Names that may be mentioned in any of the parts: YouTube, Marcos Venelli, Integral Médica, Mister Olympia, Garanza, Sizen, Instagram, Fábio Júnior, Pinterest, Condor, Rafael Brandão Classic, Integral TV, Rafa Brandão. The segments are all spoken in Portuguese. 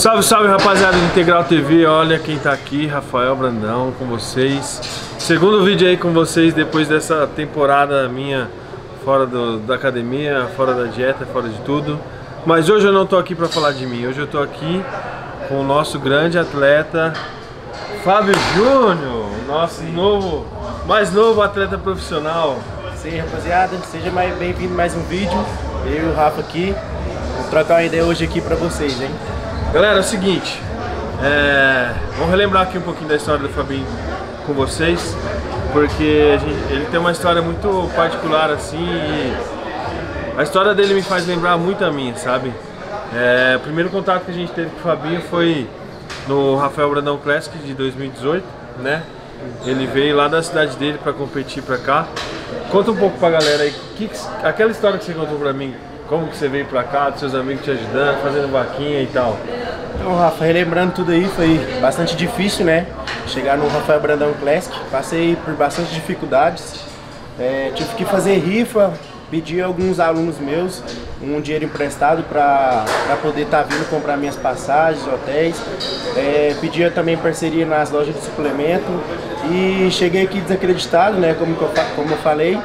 Salve, salve, rapaziada do Integral TV. Olha quem tá aqui, Rafael Brandão com vocês. Segundo vídeo aí com vocês depois dessa temporada minha fora da academia, fora da dieta, fora de tudo. Mas hoje eu não tô aqui pra falar de mim, hoje eu tô aqui com o nosso grande atleta Fábio Júnior, nosso mais novo atleta profissional. Sim, rapaziada, seja bem-vindo a mais um vídeo. Eu e o Rafa aqui, vou trocar uma ideia hoje aqui pra vocês, hein? Galera, é o seguinte, vamos relembrar aqui um pouquinho da história do Fabinho com vocês, porque ele tem uma história muito particular assim, e a história dele me faz lembrar muito a minha, sabe? O primeiro contato que a gente teve com o Fabinho foi no Rafael Brandão Classic de 2018, né? Ele veio lá da cidade dele para competir pra cá. Conta um pouco pra galera aí, aquela história que você contou pra mim. Como que você veio pra cá, dos seus amigos te ajudando, fazendo vaquinha e tal? Então, Rafa, relembrando tudo aí, foi bastante difícil, né? Chegar no Rafael Brandão Classic, passei por bastante dificuldades. Tive que fazer rifa, pedir a alguns alunos meus um dinheiro emprestado pra poder estar vindo comprar minhas passagens, hotéis. Pedia também parceria nas lojas de suplemento. E cheguei aqui desacreditado, né? Como eu falei.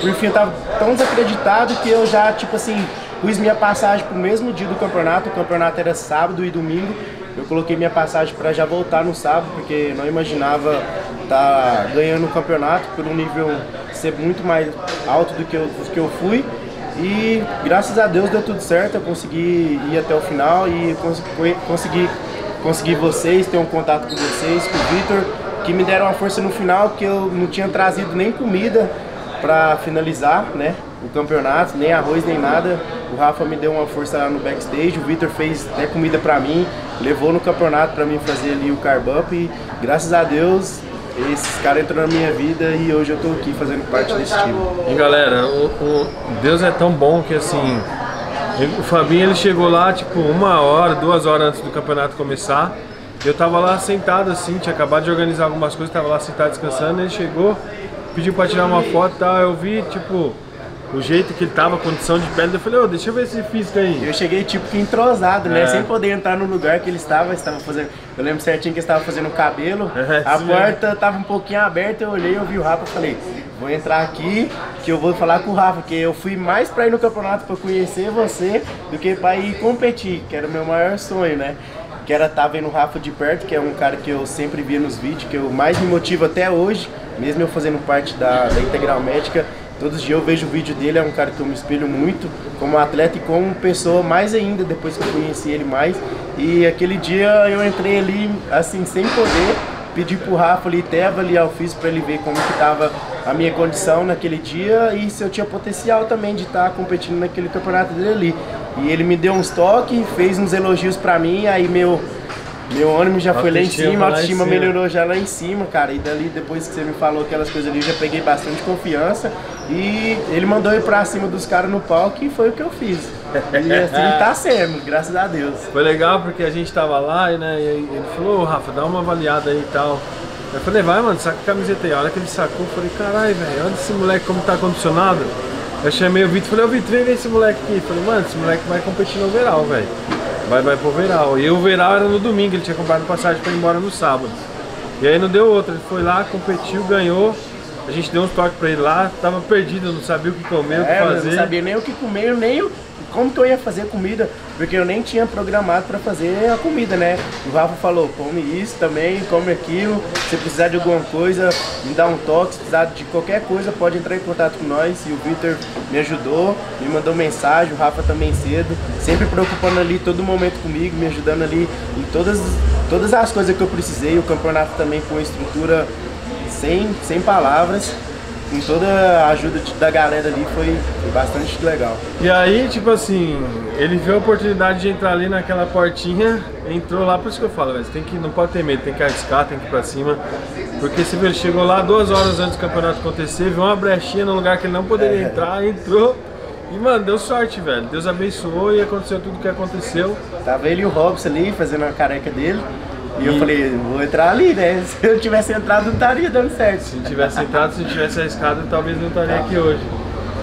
Por fim, eu tava tão desacreditado que eu já, tipo assim, pus minha passagem pro mesmo dia do campeonato. O campeonato era sábado e domingo. Eu coloquei minha passagem para já voltar no sábado, porque não imaginava tá ganhando o campeonato por um nível ser muito mais alto do que eu fui. E graças a Deus deu tudo certo, eu consegui ir até o final e consegui vocês, ter um contato com vocês, com o Victor, que me deram uma força no final, porque eu não tinha trazido nem comida para finalizar, né, o campeonato, nem arroz, nem nada. O Rafa me deu uma força lá no backstage, o Victor fez até comida para mim, levou no campeonato para mim fazer ali o carb up e graças a Deus esses caras entraram na minha vida e hoje eu tô aqui fazendo parte desse time. E galera, Deus é tão bom que assim, o Fabinho ele chegou lá tipo 1 hora, 2 horas antes do campeonato começar. Eu tava lá sentado assim, tinha acabado de organizar algumas coisas, tava lá sentado descansando, ele chegou, pediu pra tirar uma foto e tal, eu vi, tipo, o jeito que ele tava, a condição de pele, eu falei, ô, deixa eu ver esse físico aí. Eu cheguei, tipo, que entrosado, né, sem poder entrar no lugar que ele estava fazendo, eu lembro certinho que ele estava fazendo o cabelo, a porta tava um pouquinho aberta, eu olhei, eu vi o Rafa e falei, vou entrar aqui, que eu vou falar com o Rafa, que eu fui mais pra ir no campeonato pra conhecer você, do que pra ir competir, que era o meu maior sonho, né. Que era estar vendo o Rafa de perto, que é um cara que eu sempre via nos vídeos, que eu mais me motivo até hoje, mesmo eu fazendo parte da Integral Médica, todos os dias eu vejo o vídeo dele, é um cara que eu me espelho muito, como atleta e como pessoa mais ainda, depois que eu conheci ele mais. E aquele dia eu entrei ali, assim, sem poder, pedi pro Rafa ali, até avaliar o físico pra ele ver como que tava a minha condição naquele dia e se eu tinha potencial também de estar competindo naquele campeonato dele ali. E ele me deu uns toques, fez uns elogios pra mim, aí meu ânimo já foi lá em cima, a autoestima melhorou já lá em cima, cara. E dali, depois que você me falou aquelas coisas ali, eu já peguei bastante confiança. E ele mandou eu ir pra cima dos caras no palco e foi o que eu fiz. E assim tá sendo, graças a Deus. Foi legal porque a gente tava lá, né, e ele falou, ô, Rafa, dá uma avaliada aí e tal. Eu falei, vai, mano, saca a camiseta aí. A hora que ele sacou, eu falei, caralho, velho, olha esse moleque como tá condicionado. Eu chamei o Vitor e falei, ô Vitor, vem ver esse moleque aqui. Eu falei, mano, esse moleque vai competir no overall, velho. Vai pro overall. E o overall era no domingo, ele tinha comprado passagem pra ir embora no sábado. E aí não deu outra, ele foi lá, competiu, ganhou. A gente deu um toque pra ele lá, tava perdido, não sabia o que comer, o que fazer. Não sabia nem o que comer, nem como que eu ia fazer comida, porque eu nem tinha programado pra fazer a comida, né? O Rafa falou, come isso também, come aquilo, se precisar de alguma coisa, me dá um toque, se precisar de qualquer coisa, pode entrar em contato com nós. E o Victor me ajudou, me mandou mensagem, o Rafa também cedo, sempre preocupando ali todo momento comigo, me ajudando ali em todas as coisas que eu precisei. O campeonato também foi uma estrutura sem palavras. Com toda a ajuda da galera ali foi bastante legal. E aí, tipo assim, ele viu a oportunidade de entrar ali naquela portinha, entrou lá, por isso que eu falo, velho, tem que, não pode ter medo, tem que arriscar, tem que ir pra cima. Porque se ele chegou lá 2 horas antes do campeonato acontecer, viu uma brechinha num lugar que ele não poderia entrar, entrou. E, mano, deu sorte, velho. Deus abençoou e aconteceu tudo o que aconteceu. Tava ele e o Robson ali, fazendo a careca dele. E eu falei, vou entrar ali, né? Se eu tivesse entrado, não estaria dando certo. Se tivesse entrado, se tivesse arriscado, talvez não estaria aqui hoje.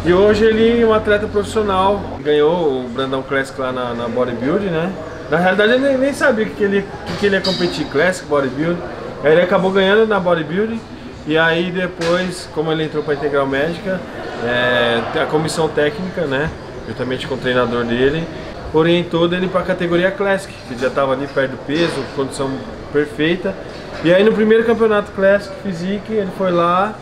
E hoje ele é um atleta profissional. Ganhou o Brandão Classic lá na Bodybuilding, né? Na realidade ele nem sabia que ele ia competir, Classic, Bodybuilding. Aí ele acabou ganhando na Bodybuilding. E aí depois, como ele entrou para a Integral Médica, a comissão técnica, né, juntamente com o treinador dele, orientou ele para a categoria Classic, que já estava ali perto do peso, condição perfeita. E aí no primeiro campeonato Classic Physique, ele foi lá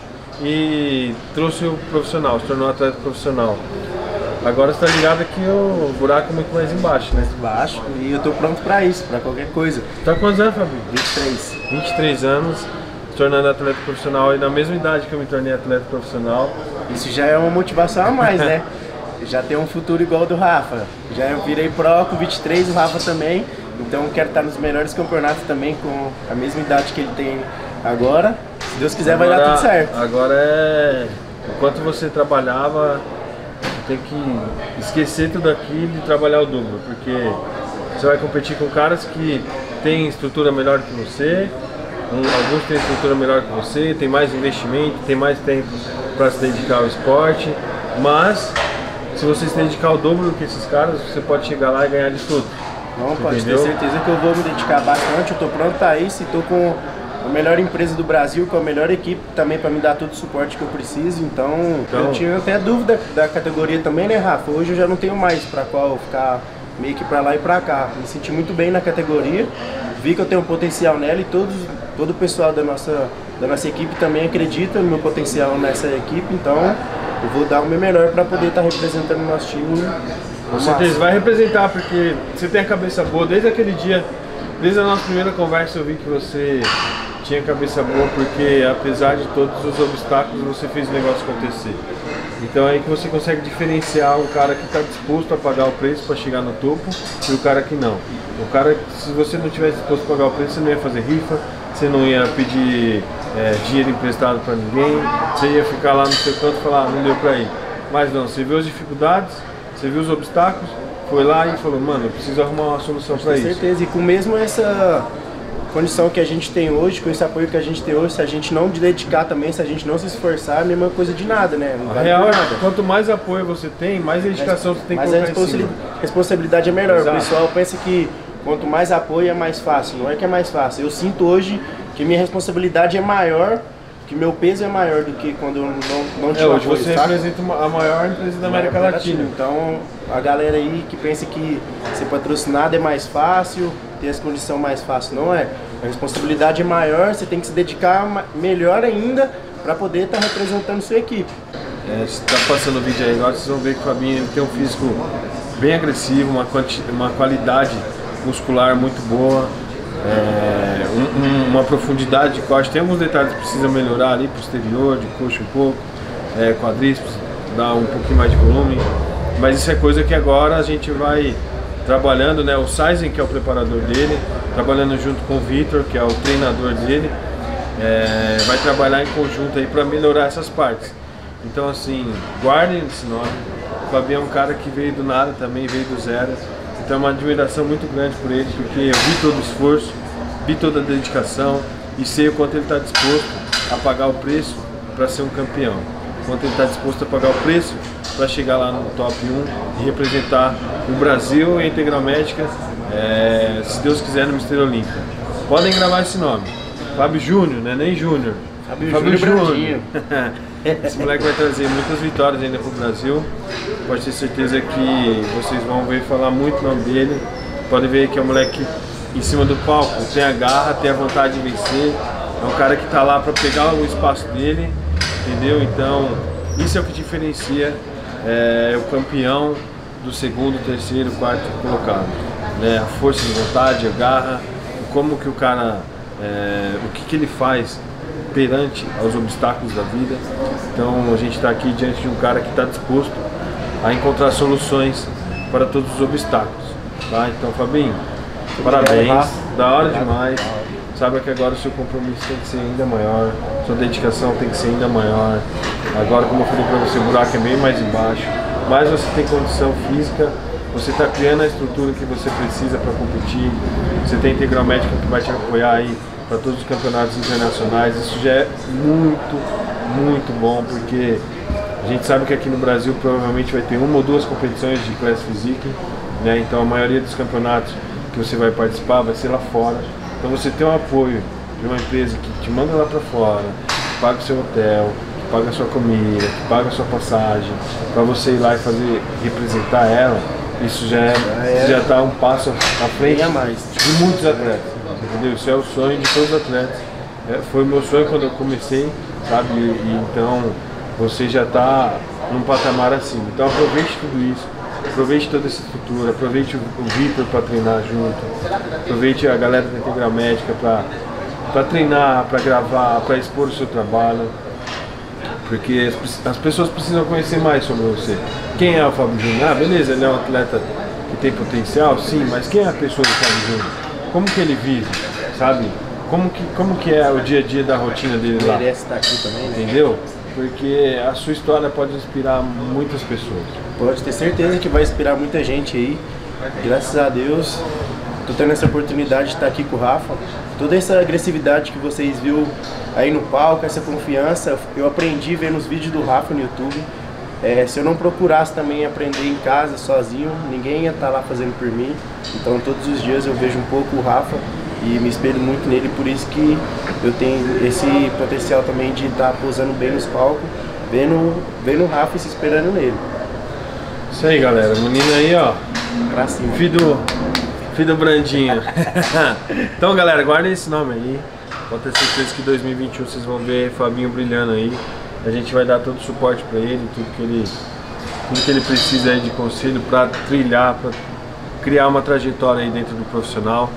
e trouxe o profissional, se tornou um atleta profissional. Agora você tá ligado que o buraco é muito mais embaixo, né? Mais embaixo, e eu tô pronto para isso, para qualquer coisa. Tá quantos anos, Fábio? 23. 23 anos. Tornando atleta profissional, e na mesma idade que eu me tornei atleta profissional. Isso já é uma motivação a mais, né? Já tem um futuro igual ao do Rafa. Já eu virei pro com 23, o Rafa também. Então quero estar nos melhores campeonatos também com a mesma idade que ele tem agora. Se Deus quiser agora, vai dar tudo certo. Agora é... Enquanto você trabalhava, tem que esquecer tudo aquilo e trabalhar o dobro. Porque você vai competir com caras que têm estrutura melhor que você. Alguns têm estrutura melhor que você, tem mais investimento, tem mais tempo para se dedicar ao esporte, mas se você se dedicar ao dobro do que esses caras, você pode chegar lá e ganhar de tudo. Não, você pode ter certeza que eu vou me dedicar bastante, eu estou pronto para isso e estou com a melhor empresa do Brasil, com a melhor equipe também para me dar todo o suporte que eu preciso, então eu tinha até dúvida da categoria também, né, Rafa? Hoje eu já não tenho mais para qual ficar meio que para lá e para cá. Me senti muito bem na categoria, vi que eu tenho um potencial nela e todo o pessoal da nossa equipe também acredita no meu potencial nessa equipe, então eu vou dar o meu melhor para poder estar representando o nosso time. Com certeza, vai representar, porque você tem a cabeça boa. Desde aquele dia, desde a nossa primeira conversa, eu vi que você tinha cabeça boa, porque apesar de todos os obstáculos, você fez o negócio acontecer. Então é aí que você consegue diferenciar o cara que está disposto a pagar o preço para chegar no topo e o cara que não. O cara, se você não tivesse disposto a pagar o preço, você não ia fazer rifa, você não ia pedir dinheiro emprestado para ninguém, você ia ficar lá no seu canto e falar, não deu para ir. Mas não, você viu as dificuldades, você viu os obstáculos, foi lá e falou, mano, eu preciso arrumar uma solução para isso. Com certeza, e com mesmo essa condição que a gente tem hoje, com esse apoio que a gente tem hoje, se a gente não dedicar também, se a gente não se esforçar, é a mesma coisa de nada, né? Não vale real, nada. Quanto mais apoio você tem, mais dedicação você tem que colocar em cima. Responsabilidade é melhor. Exato. O pessoal pensa que quanto mais apoio é mais fácil. Não é que é mais fácil. Eu sinto hoje que minha responsabilidade é maior, que meu peso é maior do que quando eu não tinha apoio. Hoje você representa a maior empresa da América Latina. Então a galera aí que pensa que ser patrocinado é mais fácil, ter essa condição mais fácil, não é? A responsabilidade é maior, você tem que se dedicar melhor ainda para poder estar representando sua equipe. Você está passando o vídeo aí agora, vocês vão ver que o Fabinho tem um físico bem agressivo, uma qualidade muscular muito boa, uma profundidade de coxa. Tem alguns detalhes que precisa melhorar ali, posterior, de coxa um pouco, quadríceps, dar um pouquinho mais de volume, mas isso é coisa que agora a gente vai trabalhando, né, o Sizen, que é o preparador dele, trabalhando junto com o Vitor, que é o treinador dele, vai trabalhar em conjunto aí para melhorar essas partes. Então assim, guardem esse nome. O Fabinho é um cara que veio do nada também, veio do zero, então é uma admiração muito grande por ele, porque eu vi todo o esforço, vi toda a dedicação e sei o quanto ele está disposto a pagar o preço para ser um campeão, o quanto ele está disposto a pagar o preço para chegar lá no top 1 e representar o Brasil e a Integral Médica, se Deus quiser, no Mister Olympia. Podem gravar esse nome, Fábio Júnior, né? Nem Júnior, Fábio Júnior. Esse moleque vai trazer muitas vitórias ainda para o Brasil, pode ter certeza que vocês vão ver falar muito o nome dele. Podem ver que é um moleque em cima do palco, tem a garra, tem a vontade de vencer, é um cara que está lá para pegar o espaço dele, entendeu? Então isso é o que diferencia o campeão do segundo, terceiro, quarto colocado, né? A força de vontade, a garra, como que o cara, o que ele faz perante aos obstáculos da vida. Então a gente está aqui diante de um cara que está disposto a encontrar soluções para todos os obstáculos, tá? Então, Fabinho, parabéns, da hora demais. Sabe que agora o seu compromisso tem que ser ainda maior, sua dedicação tem que ser ainda maior. Agora, como eu falei para você, o buraco é bem mais embaixo, mas você tem condição física, você está criando a estrutura que você precisa para competir, você tem a Integral Médica que vai te apoiar aí para todos os campeonatos internacionais. Isso já é muito, muito bom, porque a gente sabe que aqui no Brasil provavelmente vai ter uma ou duas competições de Class Physique, né? Então a maioria dos campeonatos que você vai participar vai ser lá fora. Então você tem o apoio de uma empresa que te manda lá para fora, que paga o seu hotel, que paga a sua comida, que paga a sua passagem, para você ir lá e fazer, representar ela, isso já está um passo à frente de muitos atletas. Entendeu? Isso é o sonho de todos os atletas. Foi o meu sonho quando eu comecei, sabe? E então você já está num patamar acima. Então aproveite tudo isso, aproveite toda essa estrutura, aproveite o Vitor para treinar junto, aproveite a galera da Integral Médica para treinar, para gravar, para expor o seu trabalho, porque as pessoas precisam conhecer mais sobre você. Quem é o Fábio Júnior? Ah, beleza, ele é um atleta que tem potencial, sim, mas quem é a pessoa do Fábio Júnior? Como que ele vive, sabe? Como que é o dia a dia da rotina dele lá? Merece estar aqui também, né? Entendeu? Porque a sua história pode inspirar muitas pessoas. Pode ter certeza que vai inspirar muita gente aí. Graças a Deus, tô tendo essa oportunidade de estar aqui com o Rafa. Toda essa agressividade que vocês viram aí no palco, essa confiança, eu aprendi vendo os vídeos do Rafa no YouTube. Se eu não procurasse também aprender em casa, sozinho, ninguém ia estar lá fazendo por mim. Então todos os dias eu vejo um pouco o Rafa e me espelho muito nele, por isso que eu tenho esse potencial também de estar posando bem nos palcos, vendo o Rafa e se esperando nele. Isso aí, galera, o menino aí, ó, pra cima. Filho do Brandinho. Então, galera, guardem esse nome aí. Pode ter certeza que em 2021 vocês vão ver o Fabinho brilhando aí. A gente vai dar todo o suporte para ele, tudo que ele precisa aí de conselho para trilhar, para criar uma trajetória aí dentro do profissional.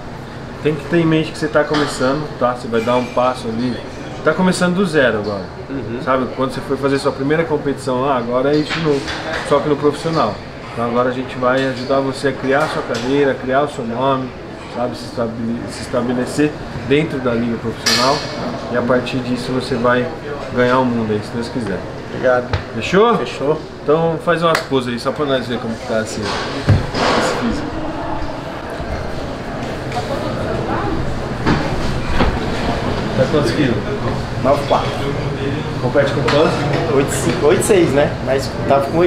Tem que ter em mente que você está começando, tá? Você vai dar um passo ali. Está começando do zero agora, sabe? Quando você for fazer sua primeira competição lá, agora é isso novo, só que no profissional. Então agora a gente vai ajudar você a criar a sua carreira, a criar o seu nome, sabe? Se estabelecer dentro da liga profissional e a partir disso você vai ganhar o mundo aí, se Deus quiser. Obrigado. Fechou? Fechou. Então faz umas poses aí, só pra nós ver como que tá assim, esse físico. Tá quantos quilos? 9,4. Compete com quanto? 8,6, né? Mas tava com 8,5, 8,6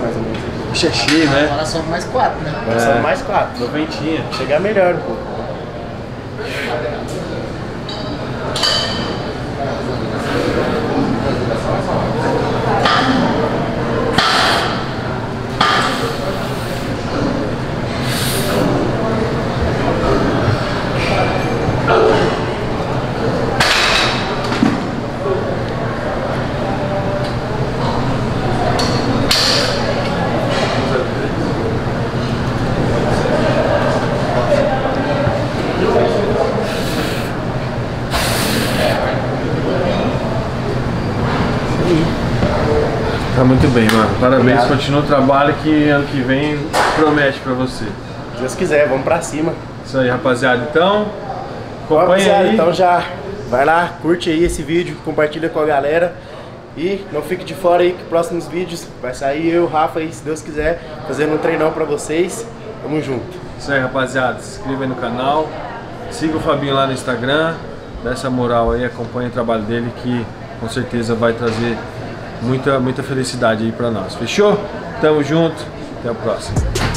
mais ou menos. Xexi, né? Agora são mais 4, né? Agora são mais 4. 90. Chegar melhor, pô. Muito bem, mano. Parabéns. Obrigado. Continua o trabalho que ano que vem promete pra você. Se Deus quiser, vamos pra cima. Isso aí, rapaziada. Então, acompanha aí. Então já vai lá, curte aí esse vídeo, compartilha com a galera. E não fique de fora aí que próximos vídeos vai sair eu e o Rafa aí, se Deus quiser, fazendo um treinão pra vocês. Tamo junto. Isso aí, rapaziada. Se inscreva aí no canal. Siga o Fabinho lá no Instagram. Dá essa moral aí, acompanha o trabalho dele que com certeza vai trazer muita felicidade aí pra nós. Fechou? Tamo junto. Até a próxima.